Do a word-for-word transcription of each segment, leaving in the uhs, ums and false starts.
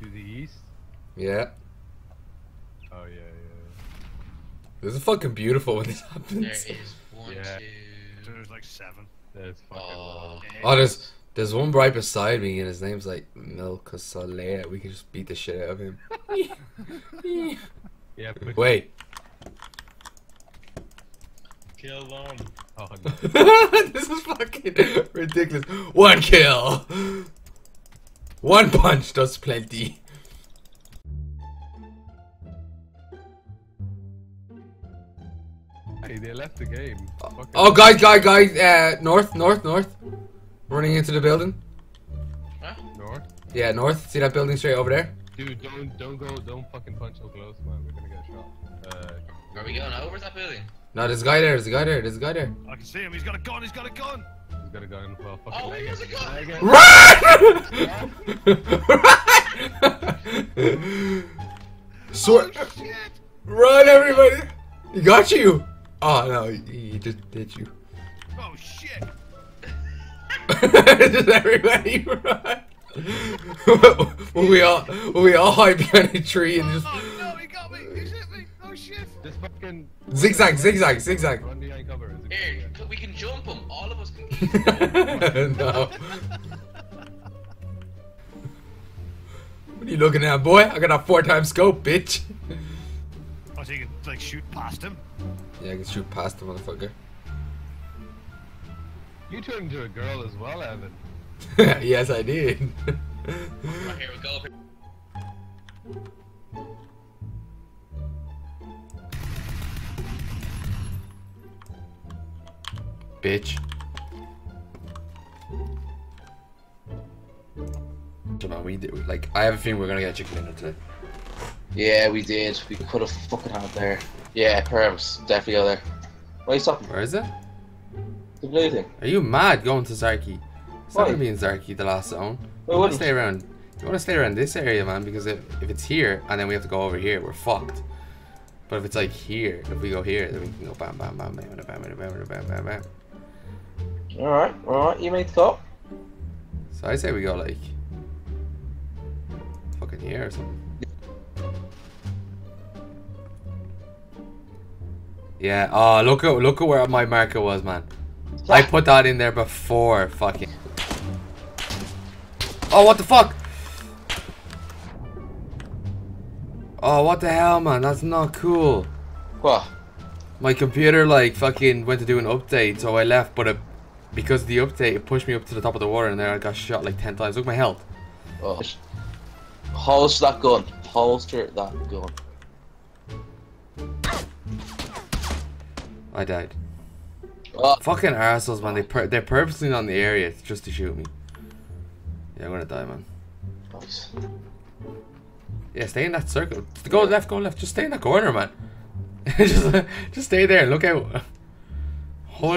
To the east? Yeah. Oh, yeah, yeah. This is fucking beautiful when this happens. There is one, yeah. two... There's like seven. There's fucking... Oh, oh there's, there's one right beside me and his name's like Melcasalea. We can just beat the shit out of him. Yeah, but wait. Kill one. Oh, no. This is fucking ridiculous. One kill! One punch does plenty. Hey, they left the game. Fucking oh, guys, guys, guys, uh, north, north, north. Running into the building. Huh? North? Yeah, north. See that building straight over there? Dude, don't, don't go, don't fucking punch so close, man. We're gonna get shot. Uh, Are we going over that building? No, there's a guy there, there's a guy there, there's a guy there. I can see him, he's got a gun, he's got a gun! He's got a gun. Well, fucking oh, he has a gun! Run! Run! Run, everybody! He got you! Oh no, he, he just did you. Oh shit! Just everybody run! Will we all will we all hide behind a tree and just? Oh no, he got me! He hit me! Oh shit! Just fucking zigzag, zigzag, zigzag. Run behind cover. Here, we can jump him. All of us can. No. What are you looking at, boy? I got a four times scope, bitch. Oh, so you can like shoot past him? Yeah, I can shoot past the motherfucker. You turned into a girl as well, Evan. Yes, I did. Right, here we go. Bitch. So, man, we did, like, I have a feeling we're gonna get chicken dinner today. Yeah, we did. We could have fucking had it there. Yeah, perhaps definitely go there. What are you stopping? Where is it? The blue thing. Are you mad going to Zarky? It's not gonna be in Zarky, the last zone. Wait, you wanna stay around. You wanna stay around this area, man, because if if it's here and then we have to go over here, we're fucked. But if it's like here, if we go here, then we can go bam, bam, bam, bam, bam, bam, bam, bam, bam, bam, bam. All right, all right, you made the call. So I say we go like fucking here or something. Yeah. Oh, look at look at where my marker was, man. I put that in there before fucking. Oh, what the fuck? Oh, what the hell, man? That's not cool. What? My computer, like, fucking went to do an update, so I left, but it, because of the update, it pushed me up to the top of the water, and there I got shot, like, ten times. Look at my health. Oh. Holster that gun. Holster that gun. I died. Oh. Fucking assholes, man. They pur they're purposely not in the area just to shoot me. Yeah, I'm gonna die, man. Nice. Yeah, stay in that circle. Go left, go left. Just stay in that corner, man. just, just stay there and look out. one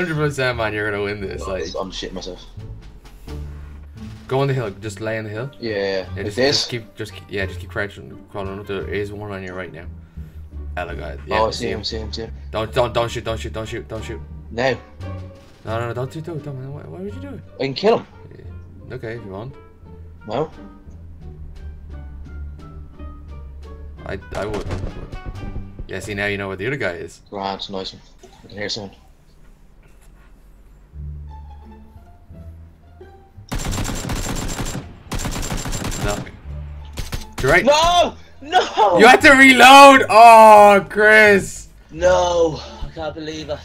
hundred percent, man, you're gonna win this. Oh, like, I'm shitting myself. Go on the hill. Just lay on the hill. Yeah. Yeah, just, just keep, just keep, yeah, just keep crouching, crawling up. There is one on you right now. Hello, guys. Yeah, oh, I see him, see him, see him. Don't, don't, don't shoot, don't shoot, don't shoot, don't shoot. No. No, no, no, don't do it. Don't, don't, why, why would you do it? I can kill him. Yeah. Okay, if you want. No. I I would. Yeah, see, now you know where the other guy is. Right, it's nice. I can hear someone. No. You're right. No! No! You had to reload! Oh, Chris! No, I can't believe it.